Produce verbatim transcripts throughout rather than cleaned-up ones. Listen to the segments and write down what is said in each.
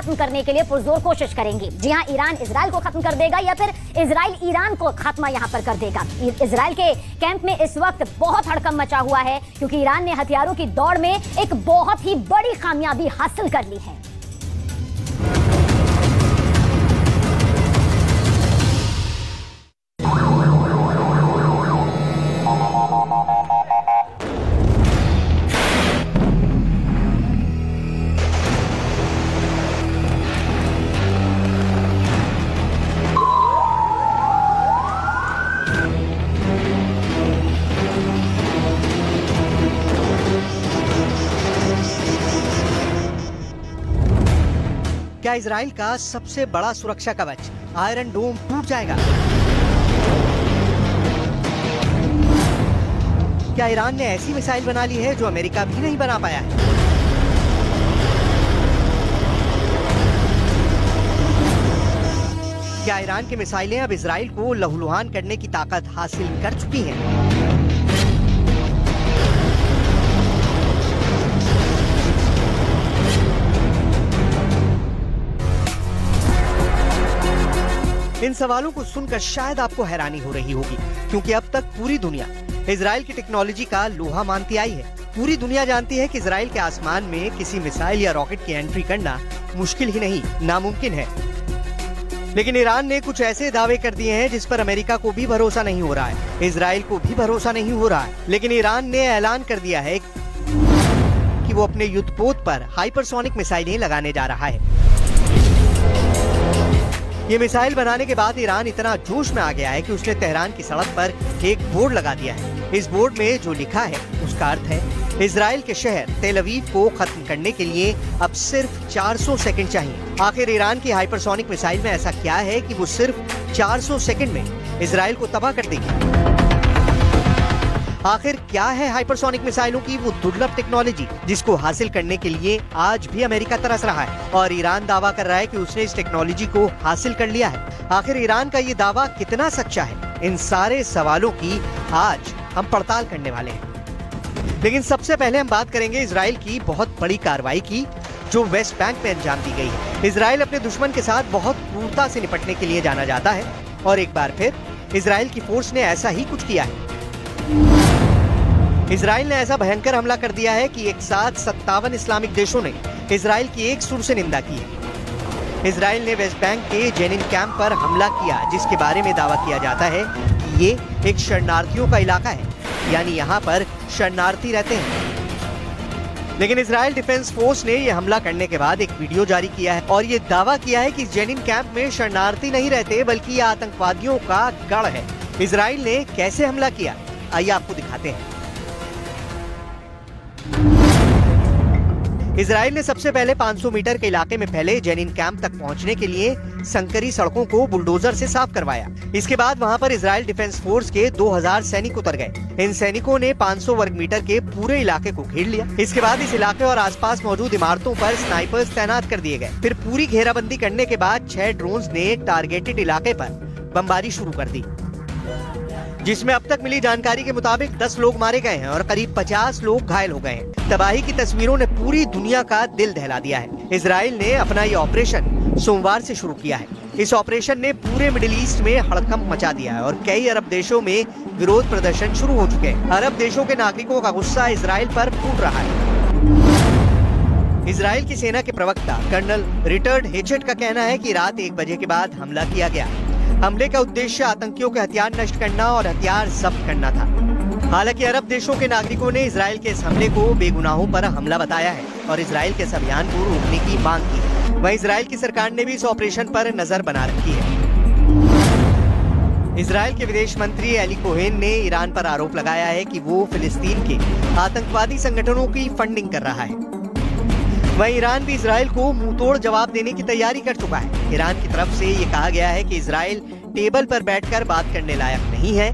खत्म करने के लिए पुरजोर कोशिश करेंगे। जी हाँ, ईरान इसराइल को खत्म कर देगा या फिर इसराइल ईरान को खात्मा यहाँ पर कर देगा। इसराइल के कैंप में इस वक्त बहुत हड़कंप मचा हुआ है क्योंकि ईरान ने हथियारों की दौड़ में एक बहुत ही बड़ी कामयाबी हासिल कर ली है। इजराइल का सबसे बड़ा सुरक्षा कवच आयरन डोम टूट जाएगा? क्या ईरान ने ऐसी मिसाइल बना ली है जो अमेरिका भी नहीं बना पाया है? क्या ईरान की मिसाइलें अब इजराइल को लहूलुहान करने की ताकत हासिल कर चुकी हैं? इन सवालों को सुनकर शायद आपको हैरानी हो रही होगी क्योंकि अब तक पूरी दुनिया इजराइल की टेक्नोलॉजी का लोहा मानती आई है। पूरी दुनिया जानती है कि इजराइल के आसमान में किसी मिसाइल या रॉकेट की एंट्री करना मुश्किल ही नहीं, नामुमकिन है। लेकिन ईरान ने कुछ ऐसे दावे कर दिए हैं जिस पर अमेरिका को भी भरोसा नहीं हो रहा है, इजराइल को भी भरोसा नहीं हो रहा है। लेकिन ईरान ने ऐलान कर दिया है कि वो अपने युद्धपोत पर हाइपरसोनिक मिसाइलें लगाने जा रहा है। ये मिसाइल बनाने के बाद ईरान इतना जोश में आ गया है कि उसने तेहरान की सड़क पर एक बोर्ड लगा दिया है। इस बोर्ड में जो लिखा है उसका अर्थ है इजराइल के शहर तेल अवीव को खत्म करने के लिए अब सिर्फ चार सौ सेकंड चाहिए। आखिर ईरान की हाइपरसोनिक मिसाइल में ऐसा क्या है कि वो सिर्फ चार सौ सेकंड में इजराइल को तबाह कर देगी? आखिर क्या है हाइपरसोनिक मिसाइलों की वो दुर्लभ टेक्नोलॉजी जिसको हासिल करने के लिए आज भी अमेरिका तरस रहा है और ईरान दावा कर रहा है कि उसने इस टेक्नोलॉजी को हासिल कर लिया है? आखिर ईरान का ये दावा कितना सच्चा है? इन सारे सवालों की आज हम पड़ताल करने वाले हैं। लेकिन सबसे पहले हम बात करेंगे इजराइल की बहुत बड़ी कार्रवाई की जो वेस्ट बैंक में अंजाम दी गई है। इजराइल अपने दुश्मन के साथ बहुत क्रूरता से निपटने के लिए जाना जाता है और एक बार फिर इजराइल की फोर्स ने ऐसा ही कुछ किया है। इजराइल ने ऐसा भयंकर हमला कर दिया है कि एक साथ सत्तावन इस्लामिक देशों ने इजराइल की एक सुर से निंदा की है। इजराइल ने वेस्ट बैंक के जेनिन कैंप पर हमला किया जिसके बारे में दावा किया जाता है कि ये एक शरणार्थियों का इलाका है, यानी यहाँ पर शरणार्थी रहते हैं। लेकिन इजराइल डिफेंस फोर्स ने यह हमला करने के बाद एक वीडियो जारी किया है और ये दावा किया है कि जेनिन कैंप में शरणार्थी नहीं रहते बल्कि यह आतंकवादियों का गढ़ है। इजराइल ने कैसे हमला किया, आइए आपको दिखाते हैं। इजराइल ने सबसे पहले पाँच सौ मीटर के इलाके में फैले जेनिन कैंप तक पहुंचने के लिए संकरी सड़कों को बुलडोजर से साफ करवाया। इसके बाद वहां पर इजराइल डिफेंस फोर्स के दो हज़ार सैनिक उतर गए। इन सैनिकों ने पाँच सौ वर्ग मीटर के पूरे इलाके को घेर लिया। इसके बाद इस इलाके और आसपास मौजूद इमारतों पर स्नाइपर्स तैनात कर दिए गए। फिर पूरी घेराबंदी करने के बाद छह ड्रोन ने टारगेटेड इलाके पर बमबारी शुरू कर दी जिसमें अब तक मिली जानकारी के मुताबिक दस लोग मारे गए हैं और करीब पचास लोग घायल हो गए हैं। तबाही की तस्वीरों ने पूरी दुनिया का दिल दहला दिया है। इजराइल ने अपना ये ऑपरेशन सोमवार से शुरू किया है। इस ऑपरेशन ने पूरे मिडिल ईस्ट में हड़कंप मचा दिया है और कई अरब देशों में विरोध प्रदर्शन शुरू हो चुके हैं। अरब देशों के नागरिकों का गुस्सा इजराइल पर फूट रहा है। इजराइल की सेना के प्रवक्ता कर्नल रिटर्ड हेचेट का कहना है कि रात एक बजे के बाद हमला किया गया। हमले का उद्देश्य आतंकियों के हथियार नष्ट करना और हथियार जब्त करना था। हालांकि अरब देशों के नागरिकों ने इजराइल के इस हमले को बेगुनाहों पर हमला बताया है और इजराइल के इस अभियान को रोकने की मांग की है। वहीं इजराइल की सरकार ने भी इस ऑपरेशन पर नजर बना रखी है। इजराइल के विदेश मंत्री एली कोहेन ने ईरान पर आरोप लगाया है कि वो फिलिस्तीन के आतंकवादी संगठनों की फंडिंग कर रहा है। वहीं ईरान भी इजराइल को मुंहतोड़ जवाब देने की तैयारी कर चुका है। ईरान की तरफ से ये कहा गया है कि इजराइल टेबल पर बैठकर बात करने लायक नहीं है,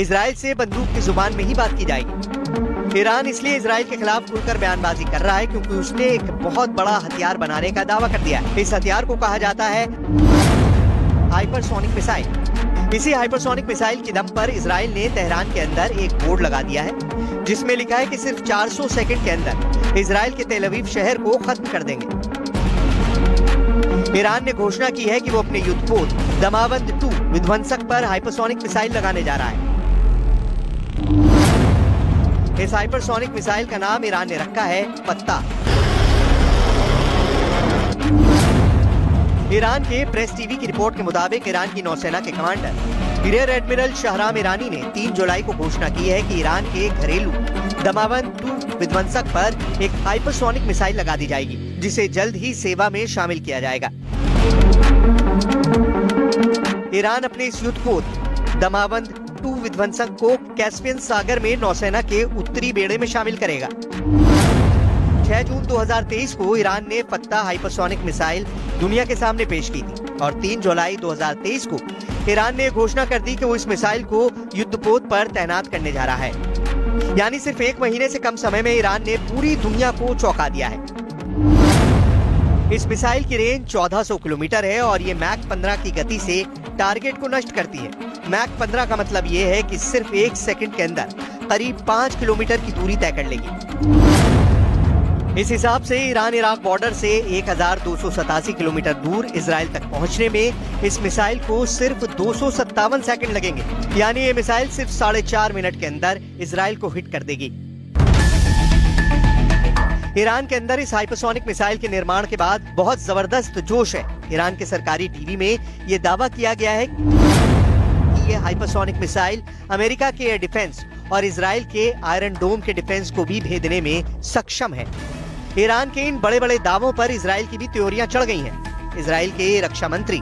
इजराइल से बंदूक की जुबान में ही बात की जाएगी। ईरान इसलिए इजराइल के खिलाफ खुलकर बयानबाजी कर रहा है क्योंकि उसने एक बहुत बड़ा हथियार बनाने का दावा कर दिया है। इस हथियार को कहा जाता है हाइपरसोनिक मिसाइल। इसी हाइपरसोनिक मिसाइल के दम पर इजराइल ने तेहरान के अंदर एक बोर्ड लगा दिया है जिसमें लिखा है कि सिर्फ चार सौ सेकंड के अंदर इजराइल के तेल अवीव शहर को खत्म कर देंगे। ईरान ने घोषणा की है कि वो अपने युद्धपोत दमावंद टू विध्वंसक पर हाइपरसोनिक मिसाइल लगाने जा रहा है। इस हाइपरसोनिक मिसाइल का नाम ईरान ने रखा है पत्ता। ईरान के प्रेस टीवी की रिपोर्ट के मुताबिक ईरान की नौसेना के commander rear admiral Shahram Irani ने तीन जुलाई को घोषणा की है कि ईरान के घरेलू दमावंद टू विध्वंसक पर एक हाइपरसोनिक मिसाइल लगा दी जाएगी, जिसे जल्द ही सेवा में शामिल किया जाएगा। ईरान अपने इस युद्धपोत दमावंद टू विध्वंसक को कैस्पियन सागर में नौसेना के उत्तरी बेड़े में शामिल करेगा। छह जून दो हज़ार तेईस को ईरान ने पत्ता हाइपरसोनिक मिसाइल दुनिया के सामने पेश की थी और तीन जुलाई दो हज़ार तेईस को ईरान ने घोषणा कर दी कि वो इस मिसाइल को युद्धपोत पर तैनात करने जा रहा है। यानी सिर्फ एक महीने से कम समय में ईरान ने पूरी दुनिया को चौंका दिया है। इस मिसाइल की रेंज चौदह सौ किलोमीटर है और ये मैक पंद्रह की गति से टारगेट को नष्ट करती है। मैक पंद्रह का मतलब ये है कि सिर्फ एक सेकंड के अंदर करीब पाँच किलोमीटर की दूरी तय कर लेगी। इस हिसाब से ईरान इराक बॉर्डर से एक हजार दो सौ सतासी किलोमीटर दूर इसराइल तक पहुंचने में इस मिसाइल को सिर्फ दो सौ सत्तावन सेकेंड लगेंगे। यानी ये मिसाइल सिर्फ साढ़े चार मिनट के अंदर इसराइल को हिट कर देगी। ईरान के अंदर इस हाइपरसोनिक मिसाइल के निर्माण के बाद बहुत जबरदस्त जोश है। ईरान के सरकारी टीवी में ये दावा किया गया है कि ये हाइपरसोनिक मिसाइल अमेरिका के एयर डिफेंस और इसराइल के आयरन डोम के डिफेंस को भी भेदने में सक्षम है। ईरान के इन बड़े बड़े दावों पर इसराइल की भी त्योरियां चढ़ गई हैं। इसराइल के रक्षा मंत्री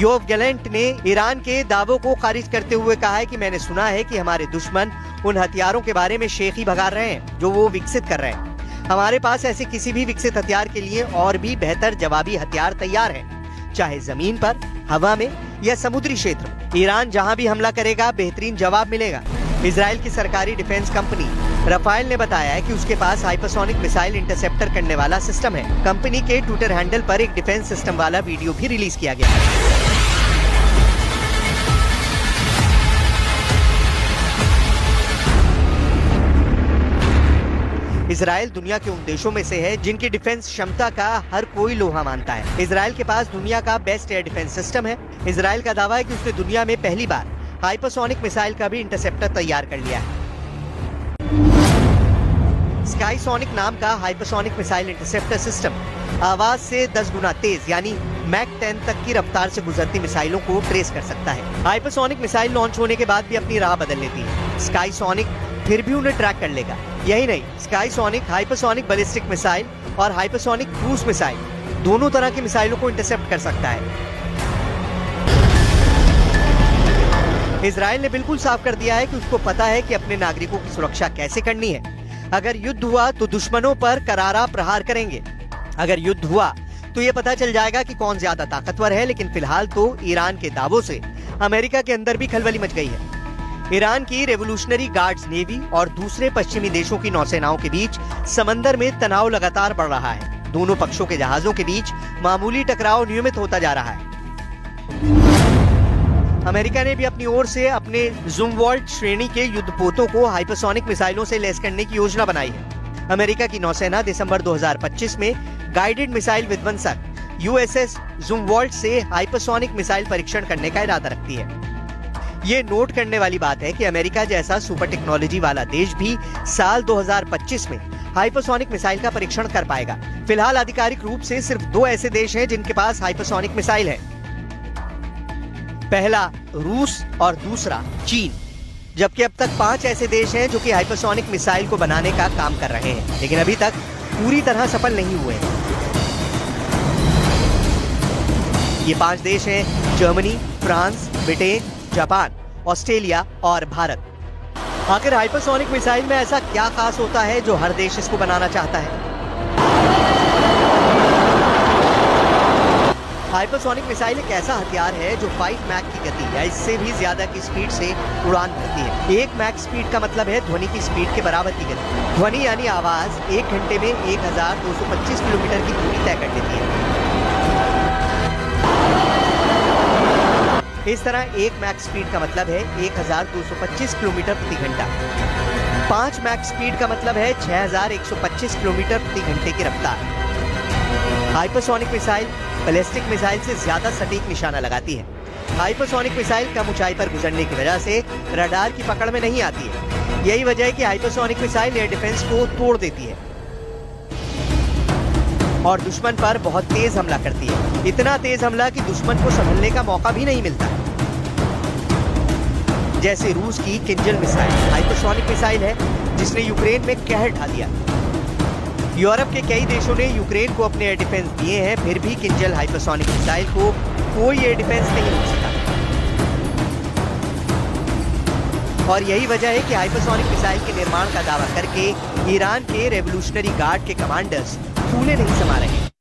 योव गैलेंट ने ईरान के दावों को खारिज करते हुए कहा है कि मैंने सुना है कि हमारे दुश्मन उन हथियारों के बारे में शेखी भगा रहे हैं जो वो विकसित कर रहे हैं। हमारे पास ऐसे किसी भी विकसित हथियार के लिए और भी बेहतर जवाबी हथियार तैयार हैं, चाहे जमीन पर, हवा में या समुद्री क्षेत्र में। ईरान जहां भी हमला करेगा बेहतरीन जवाब मिलेगा। इसराइल की सरकारी डिफेंस कंपनी रफायल ने बताया है कि उसके पास हाइपरसोनिक मिसाइल इंटरसेप्टर करने वाला सिस्टम है। कंपनी के ट्विटर हैंडल पर एक डिफेंस सिस्टम वाला वीडियो भी रिलीज किया गया है। इसराइल दुनिया के उन देशों में से है जिनकी डिफेंस क्षमता का हर कोई लोहा मानता है। इसराइल के पास दुनिया का बेस्ट एयर डिफेंस सिस्टम है। इसराइल का दावा है कि उसने दुनिया में पहली बार हाइपरसोनिक मिसाइल का भी इंटरसेप्टर तैयार कर लिया है। स्काईसोनिक नाम का हाइपरसोनिक मिसाइल इंटरसेप्टर सिस्टम आवाज से दस गुना तेज यानी मैक दस तक की रफ्तार से गुजरती मिसाइलों को ट्रेस कर सकता है। हाइपरसोनिक मिसाइल लॉन्च होने के बाद भी अपनी राह बदल लेती है। स्काईसोनिक फिर भी उन्हें ट्रैक कर लेगा। यही नहीं, स्काईसोनिक हाइपरसोनिक बैलिस्टिक मिसाइल और हाइपरसोनिक क्रूज मिसाइल दोनों तरह की मिसाइलों को इंटरसेप्ट कर सकता है। इसराइल ने बिल्कुल साफ कर दिया है कि उसको पता है कि अपने नागरिकों की सुरक्षा कैसे करनी है। अगर युद्ध हुआ तो दुश्मनों पर करारा प्रहार करेंगे। अगर युद्ध हुआ तो ये पता चल जाएगा कि कौन ज्यादा ताकतवर है। लेकिन फिलहाल तो ईरान के दावों से अमेरिका के अंदर भी खलबली मच गई है। ईरान की रेवोल्यूशनरी गार्ड्स नेवी और दूसरे पश्चिमी देशों की नौसेनाओं के बीच समंदर में तनाव लगातार बढ़ रहा है। दोनों पक्षों के जहाजों के बीच मामूली टकराव नियमित होता जा रहा है। अमेरिका ने भी अपनी ओर से अपने ज़ुमवाल्ट श्रेणी के युद्धपोतों को हाइपरसोनिक मिसाइलों से लैस करने की योजना बनाई है। अमेरिका की नौसेना दिसंबर दो हज़ार पच्चीस में गाइडेड मिसाइल विध्वंसक यूएसएस ज़ुमवाल्ट से हाइपरसोनिक मिसाइल परीक्षण करने का इरादा रखती है। ये नोट करने वाली बात है कि अमेरिका जैसा सुपर टेक्नोलॉजी वाला देश भी साल दो हज़ार पच्चीस में हाइपरसोनिक मिसाइल का परीक्षण कर पाएगा। फिलहाल आधिकारिक रूप से सिर्फ दो ऐसे देश हैं जिनके पास हाइपरसोनिक मिसाइल है, पहला रूस और दूसरा चीन। जबकि अब तक पांच ऐसे देश हैं जो कि हाइपरसोनिक मिसाइल को बनाने का काम कर रहे हैं, लेकिन अभी तक पूरी तरह सफल नहीं हुए हैं। ये पांच देश हैं Germany, France, Britain, Japan, Australia और भारत। आखिर हाइपरसोनिक मिसाइल में ऐसा क्या खास होता है जो हर देश इसको बनाना चाहता है? हाइपरसोनिक मिसाइल एक ऐसा हथियार है जो पाँच मैक की गति या इससे भी ज्यादा की स्पीड से उड़ान भरती है। एक मैक स्पीड का मतलब है ध्वनि की स्पीड के बराबर की गति। ध्वनि यानी आवाज एक घंटे में एक हजार दो सौ पच्चीस किलोमीटर की दूरी तय कर देती है। इस तरह एक मैक स्पीड का मतलब है एक हज़ार दो सौ पच्चीस किलोमीटर प्रति घंटा। पाँच मैक स्पीड का मतलब है छह हज़ार एक सौ पच्चीस किलोमीटर प्रति घंटे की रफ्तार। हाइपरसोनिक मिसाइल बैलिस्टिक मिसाइल से ज्यादा सटीक निशाना लगाती है। हाइपरसोनिक मिसाइल कम ऊंचाई पर गुजरने की वजह से रडार की पकड़ में नहीं आती है। यही वजह है कि हाइपरसोनिक मिसाइल एयर डिफेंस को तोड़ देती है और दुश्मन पर बहुत तेज हमला करती है। इतना तेज हमला कि दुश्मन को संभलने का मौका भी नहीं मिलता। जैसे रूस की किंजल मिसाइल हाइपरसोनिक मिसाइल है जिसने यूक्रेन में कहर ढा दिया। यूरोप के कई देशों ने यूक्रेन को अपने एयर डिफेंस दिए हैं, फिर भी किंजल हाइपरसोनिक मिसाइल को कोई एयर डिफेंस नहीं मिल सका। और यही वजह है कि हाइपरसोनिक मिसाइल के निर्माण का दावा करके ईरान के रेवोल्यूशनरी गार्ड के कमांडर्स फूले नहीं समा रहे।